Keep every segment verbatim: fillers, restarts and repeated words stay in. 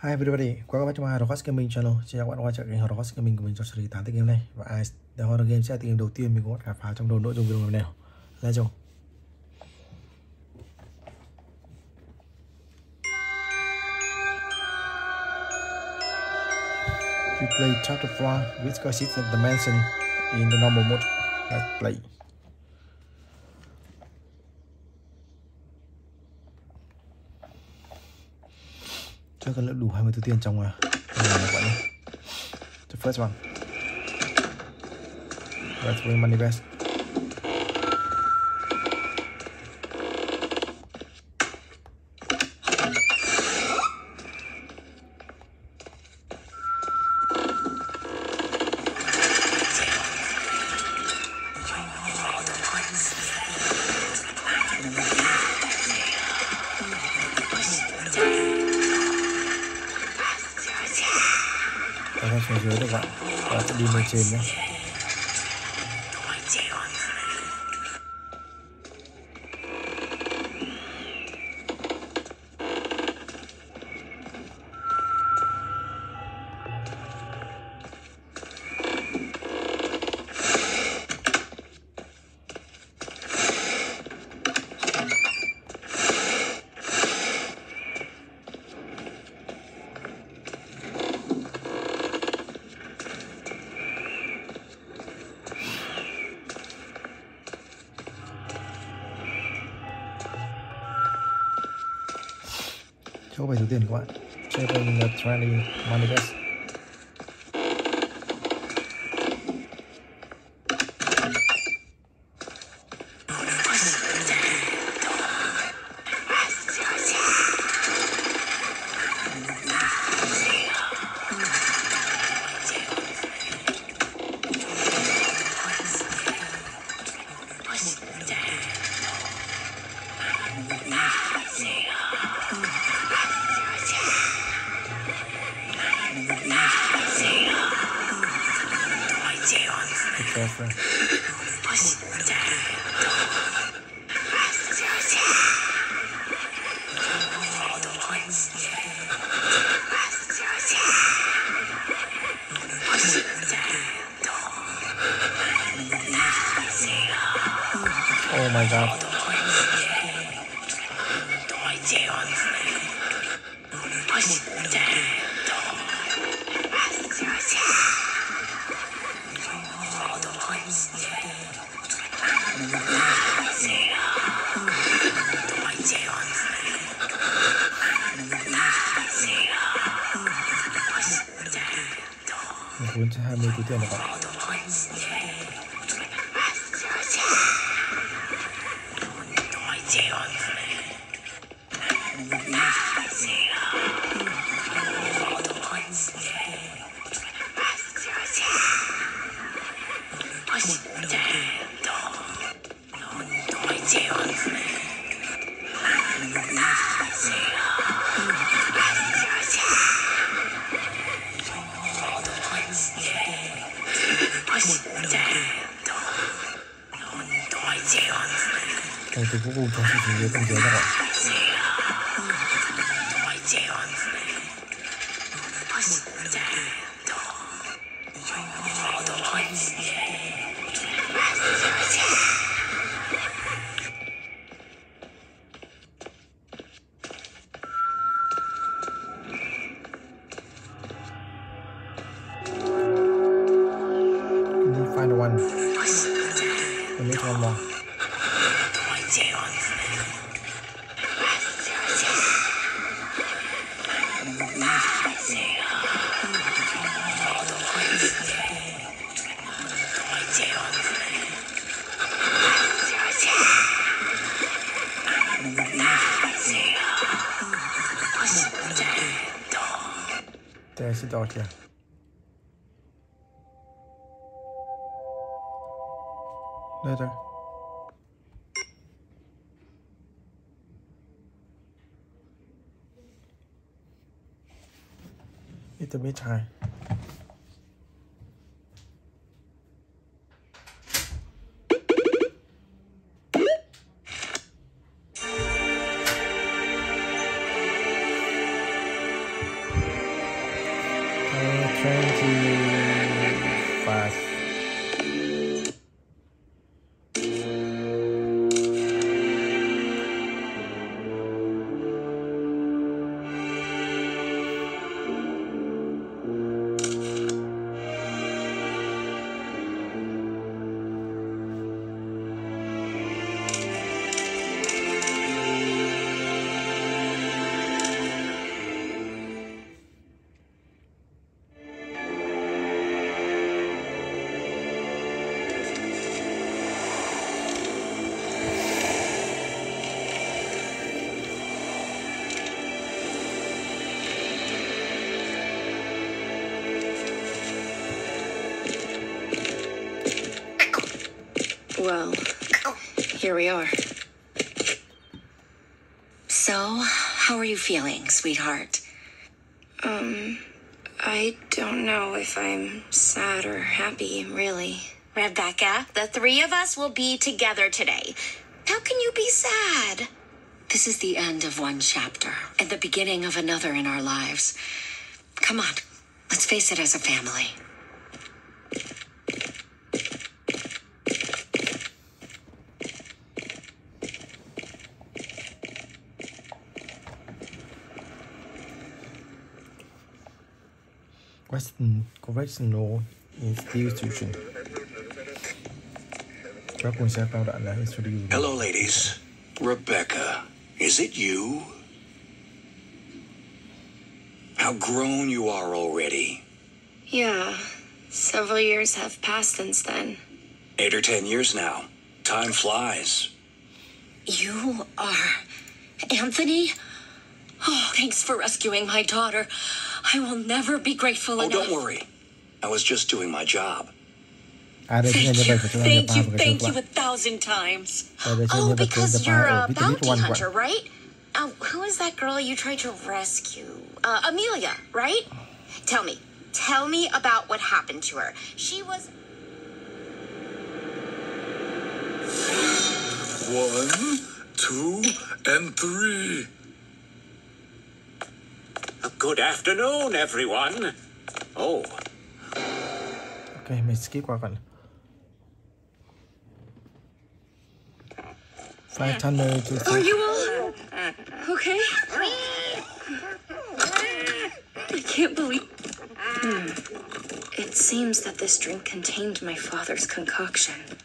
Hi everybody, quá các bạn trong Horror Ghost Gaming Channel. Chào các bạn quay trở lại Horror Ghost Gaming của mình trong series tám tựa game này. Và Eyes The Horror Game sẽ là tựa game đầu tiên mình có khám phá trong đầu nội dung video này. Ra chung. You play Tetrafly, which consists of the mansion in the normal mode. Let's play. Chắc là đủ hai mươi tư tiền trong à. The first one. Let's win money best. Dưới được bạn và sẽ đi lên trên nhé. Chỗ bảy số tiền các bạn. Chơi bên The Trendy Manifest. Oh my god. Muốn hai mươi túi tiền này bạn. Tôi cũng vô trong sự dưới công giới các bạn. Find one. And make one more. There's a dog here. Later. It's a bit high. twenty-five. Well, here we are. So, how are you feeling, sweetheart? Um, I don't know if I'm sad or happy, really. Rebecca, the three of us will be together today. How can you be sad? This is the end of one chapter and the beginning of another in our lives. Come on, let's face it as a family. Correctional institution. Hello, ladies. Rebecca, is it you? How grown you are already. Yeah, several years have passed since then. Eight or ten years now. Time flies. You are Anthony? Oh, thanks for rescuing my daughter. I will never be grateful enough. Oh, don't worry. I was just doing my job. Thank you, thank you, thank you a thousand times. Oh, because you're a bounty hunter, right? Oh, who is that girl you tried to rescue? Uh, Amelia, right? Tell me. Tell me about what happened to her. She was... One, two, and three. Good afternoon, everyone. Oh. Okay, mình skip qua phần. Flight tunnel to see. Are you all okay? I can't believe. Hmm. It seems that this drink contained my father's concoction.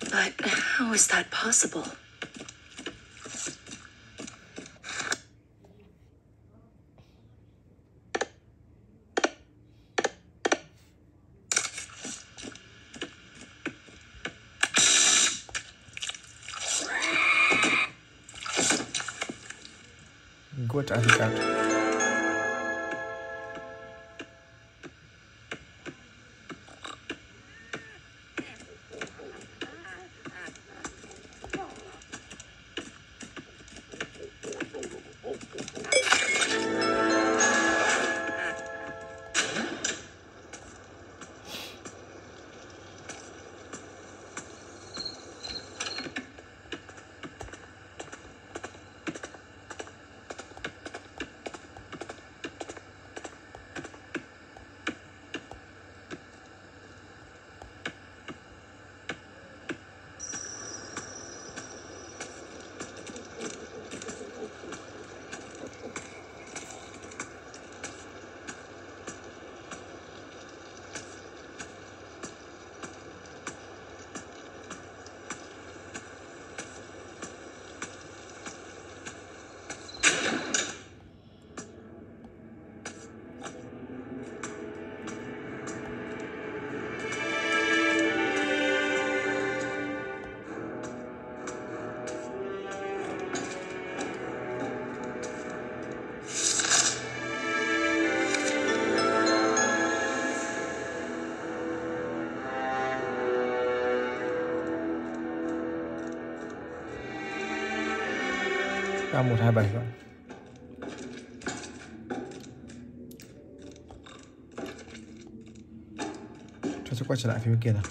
But how is that possible? Gut erkannt. một hai bảy rồi. Cho tôi quay trở lại phía bên kia nào.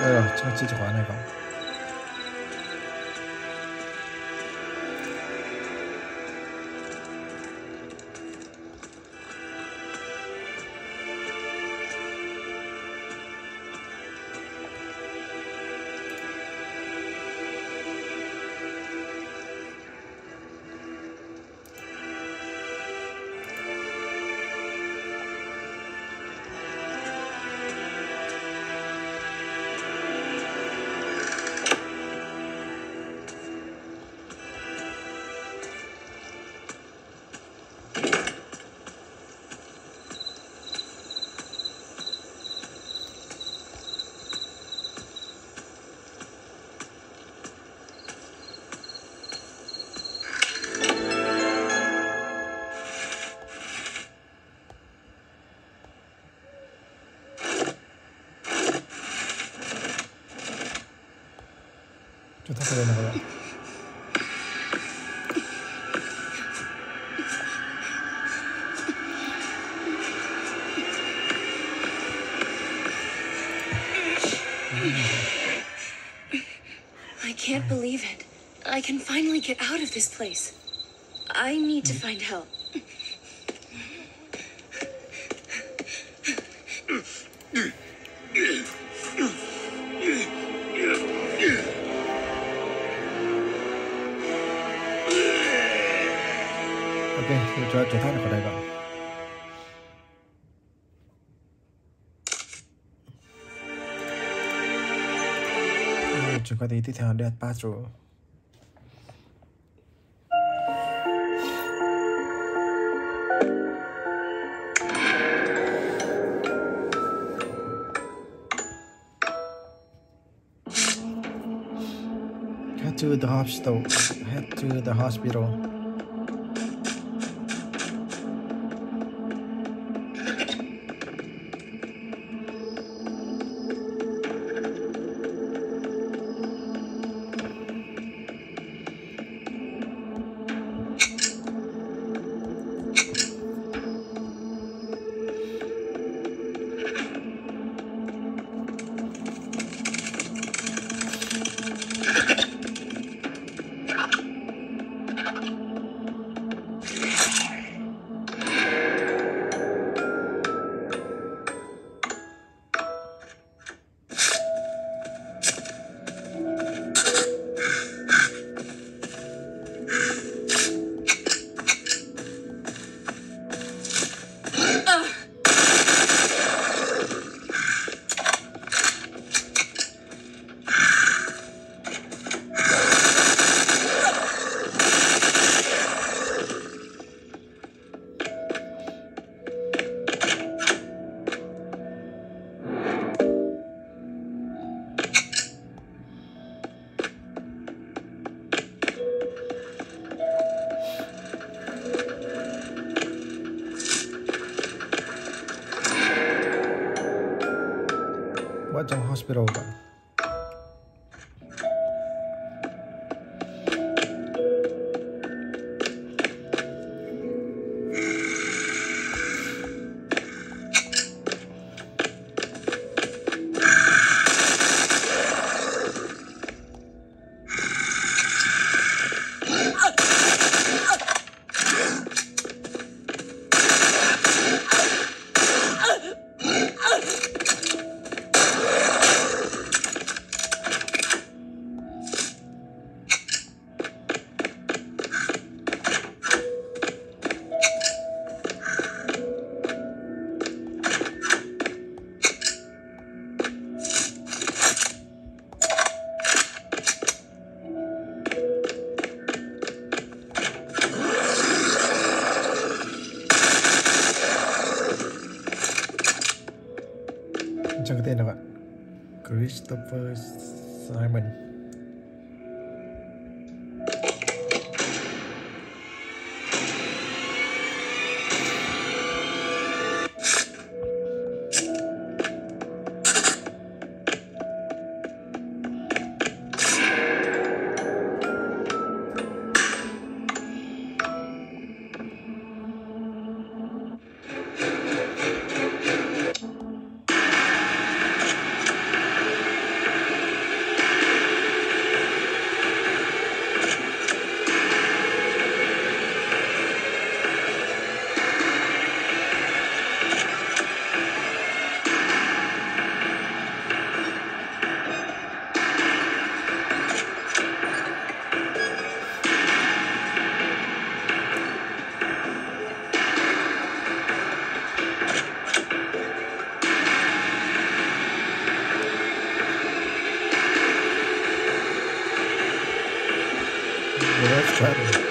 哎呀，这个几环那个。 I can't believe it. I can finally get out of this place. I need to find help. Chúng ta đi tiếp theo Death Patrol. Head to the hospital. Head to the hospital. Hospital one. Christopher Simon Well, that's trouble.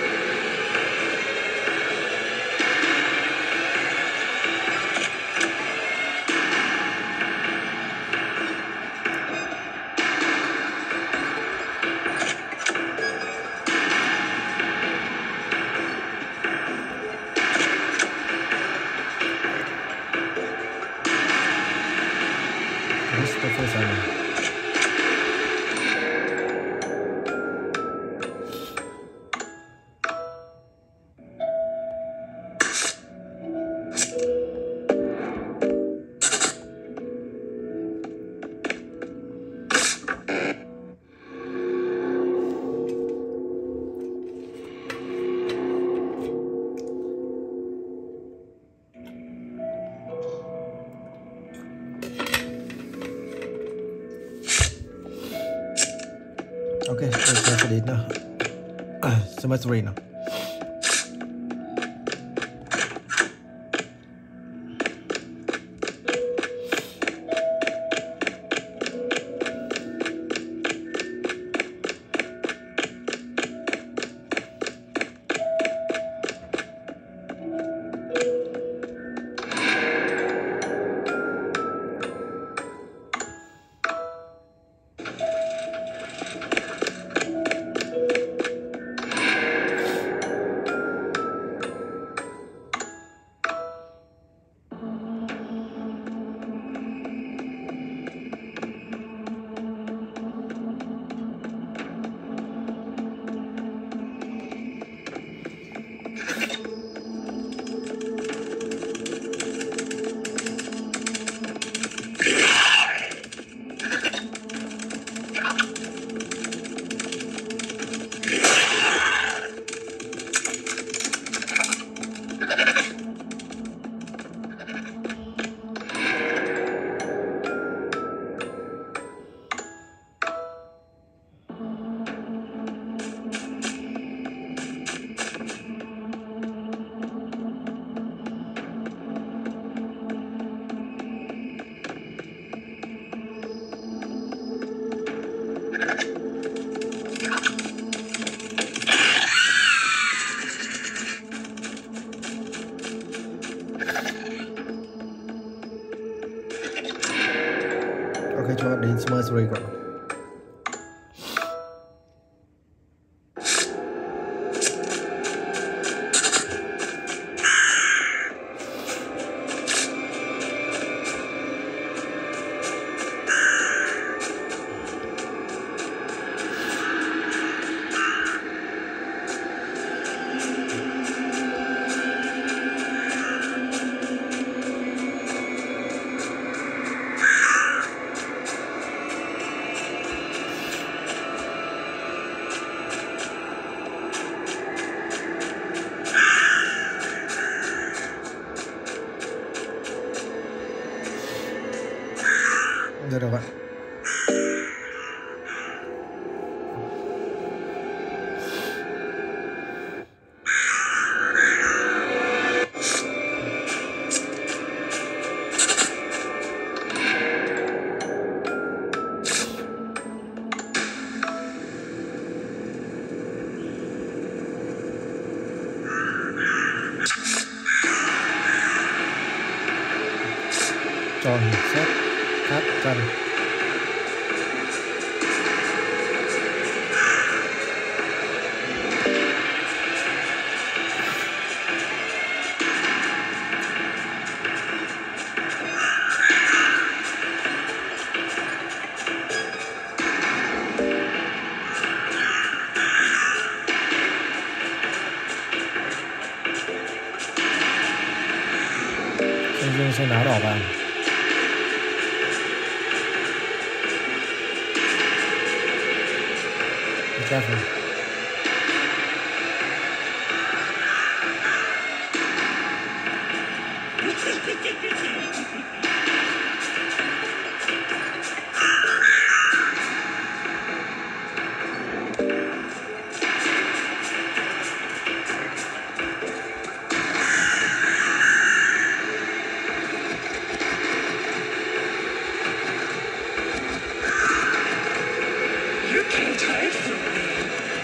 Christopher Simon. Okay, let's go for it now. Ah, so much rain now. It's very good. Enggak ada, Pak. Contoh, set, cut, cut. Sẽ đá đỏ vàng. Chắc rồi. You can't hide from me.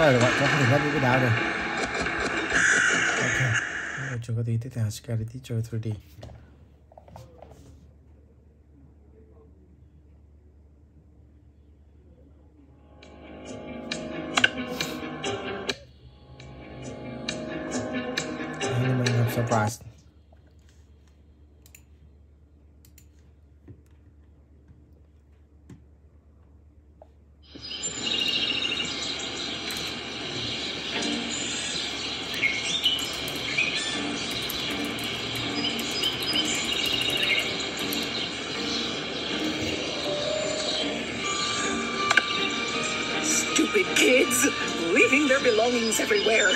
cái đạo rồi. Ok, chúng ta đi tiếp theo Scary Teacher three D. Surprise. Stupid kids, leaving their belongings everywhere.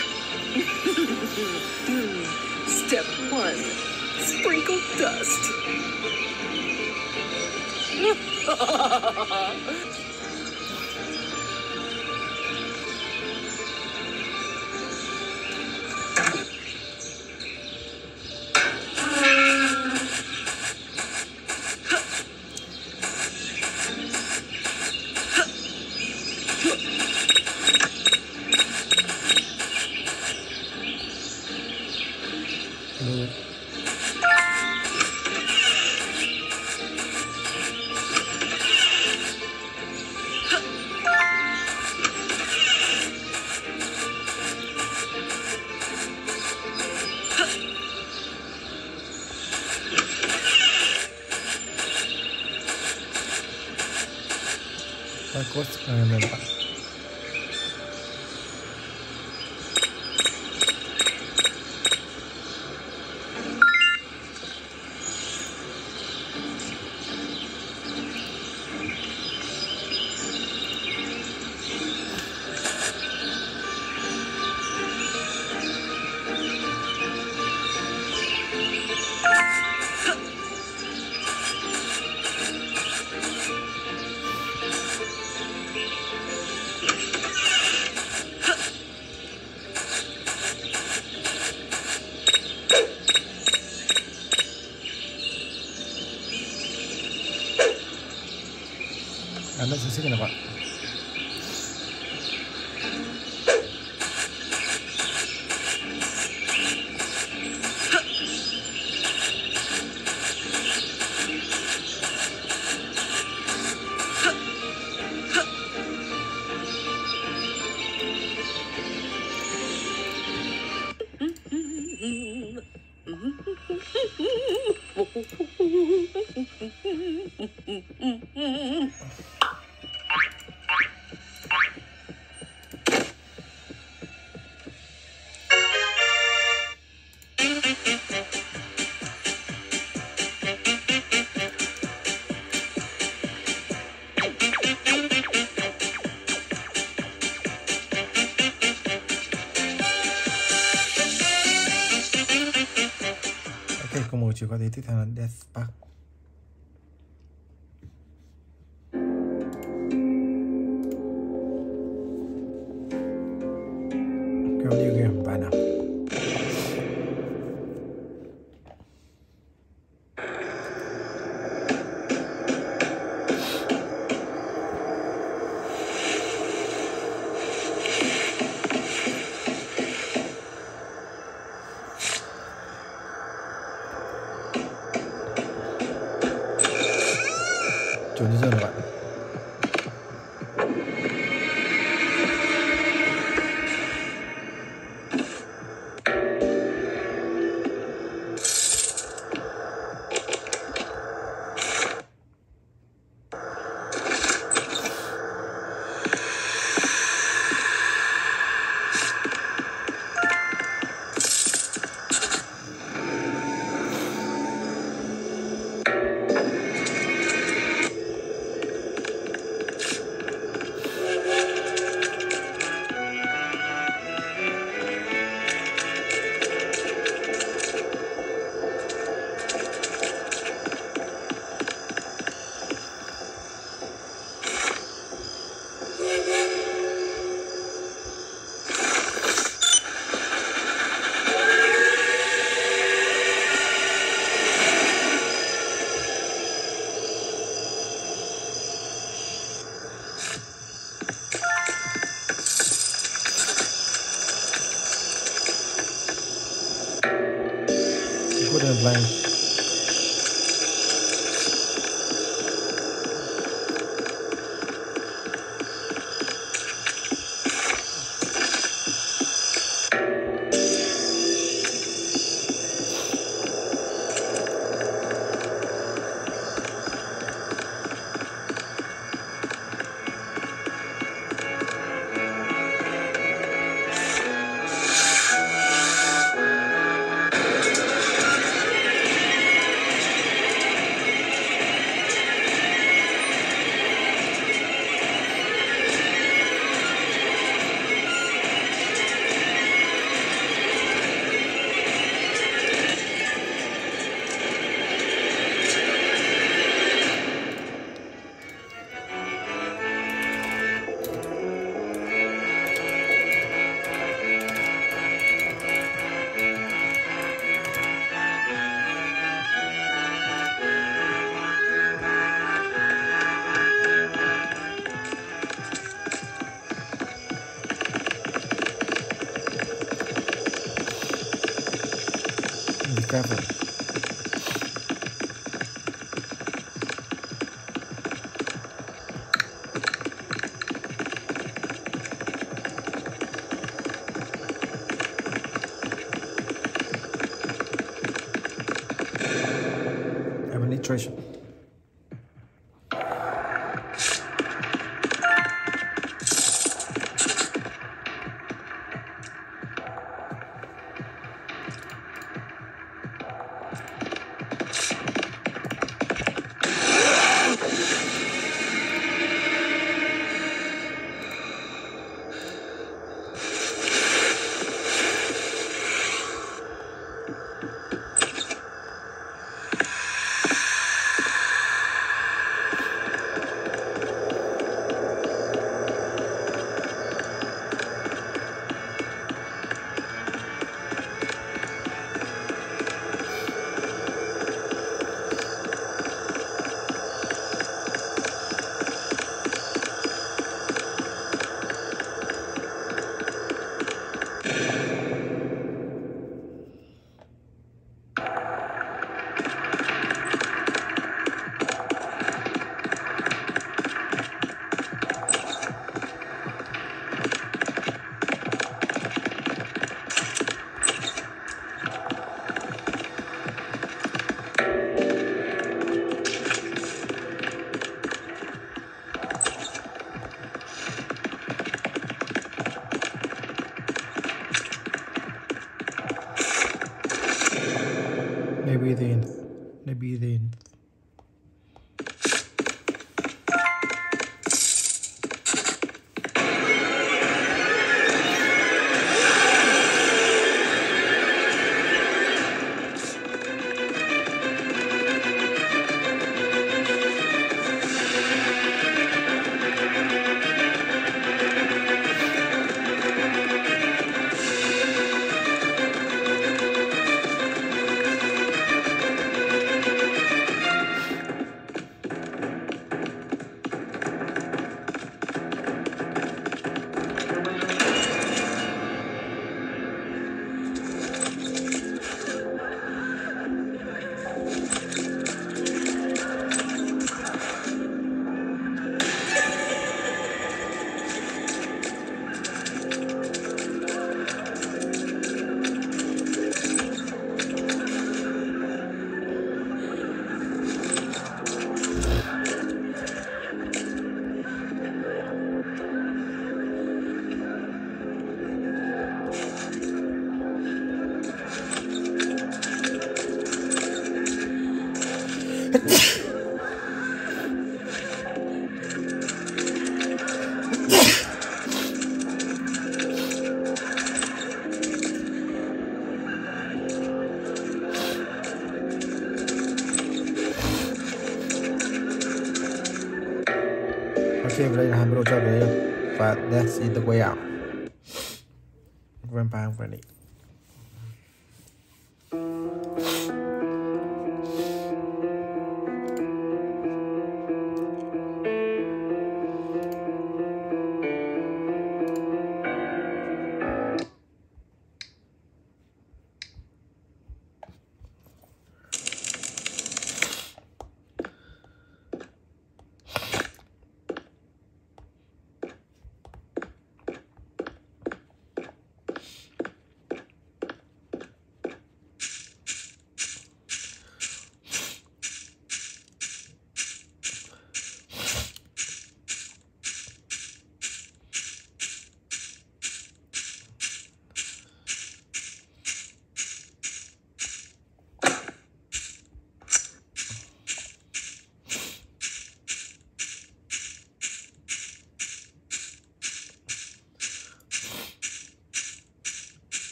Step one, sprinkle dust. Of course, I remember. Anda sisi kenapa? Chỉ có thể tiếp theo là Death Park. Kéo đi game bài nào. lane. Tracer. But that's it, the way out. Grandpa ready.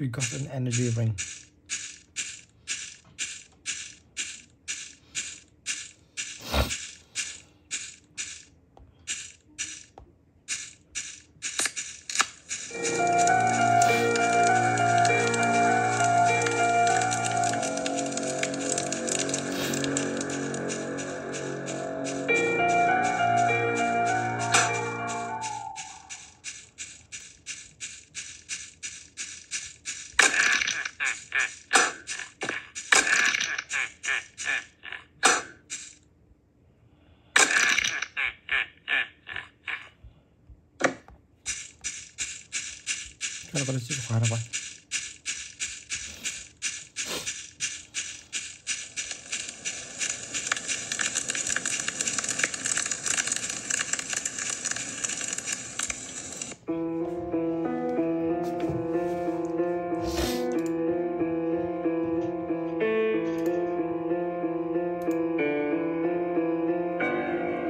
we got an energy ring.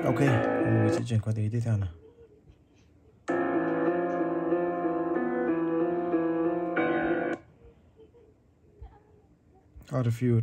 Ok, mình sẽ chuyển qua tí tiếp theo nào. Out of feud.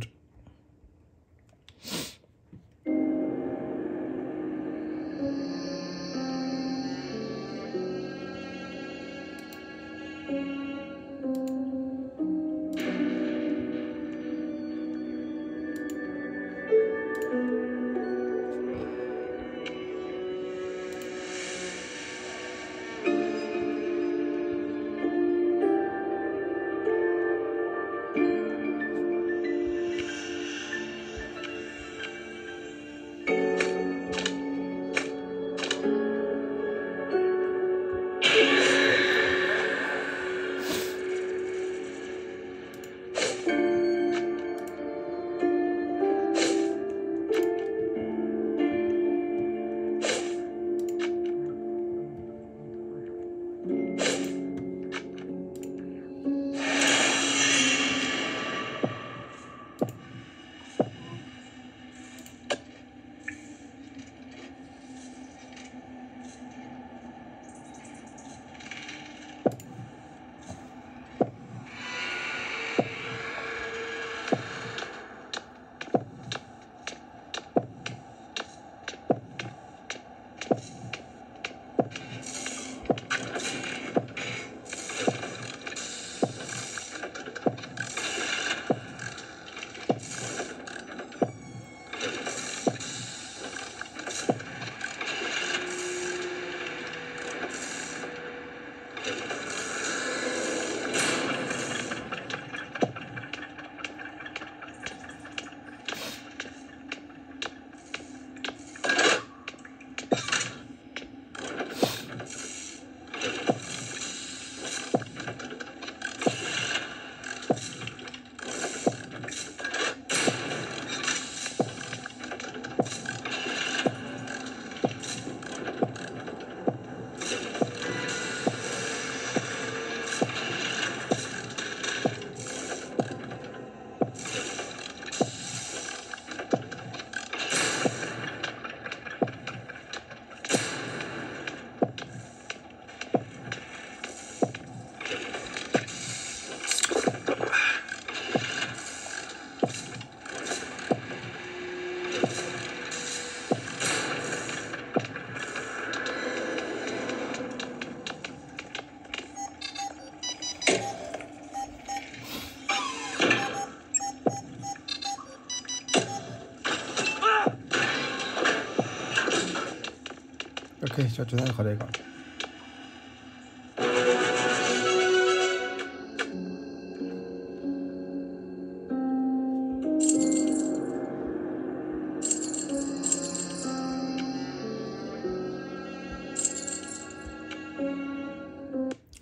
Okay, cho chúng ta khỏi đây còn.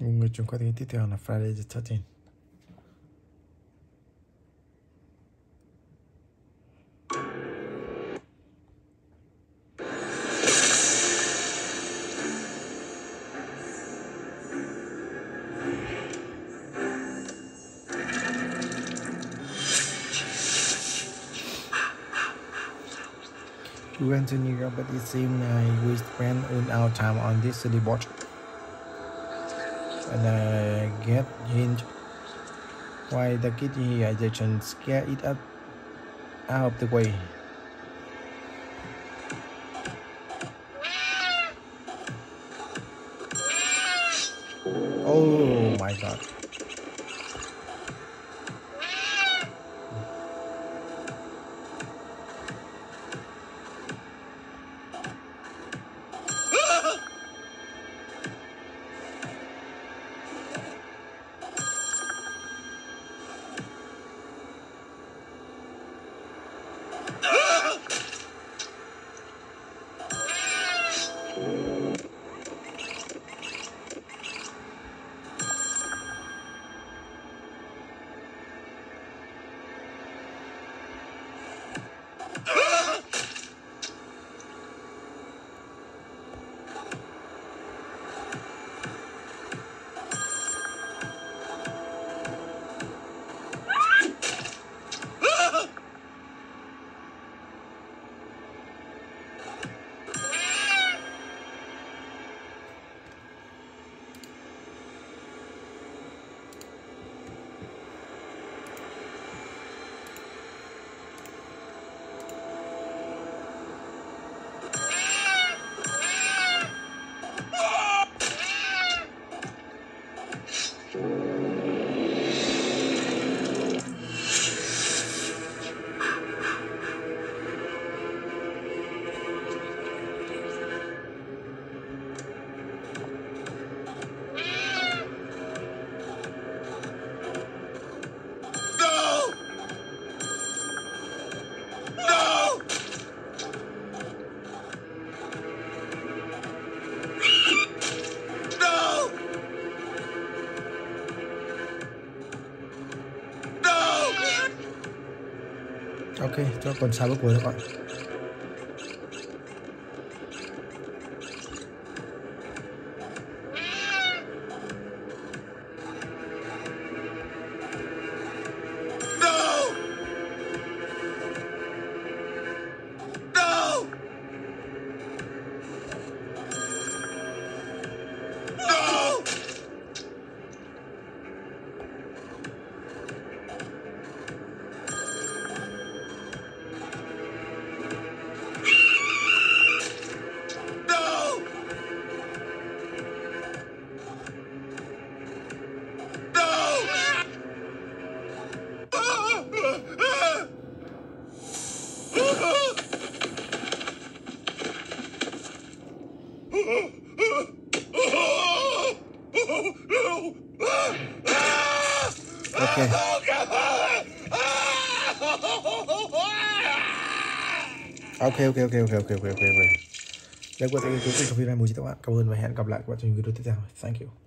Người chúng có thể tiếp theo là Friday the thirteenth. We went to New York, but it seemed I we spent in our time on this city watch, and I get hint Why the kitty? I didn't scare it up out of the way. Oh my god. Ok, cho còn sáu bước cuối nữa các bạn. Okay. Okay, okay, okay, okay, okay, okay, okay. Đây là cuối cùng của video này, mời các bạn. Cảm ơn và hẹn gặp lại các bạn trong những video tiếp theo. Thank you.